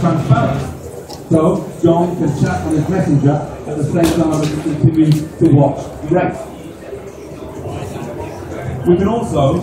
transparent. So John can chat on his messenger at the same time as he continues to watch the race. We can also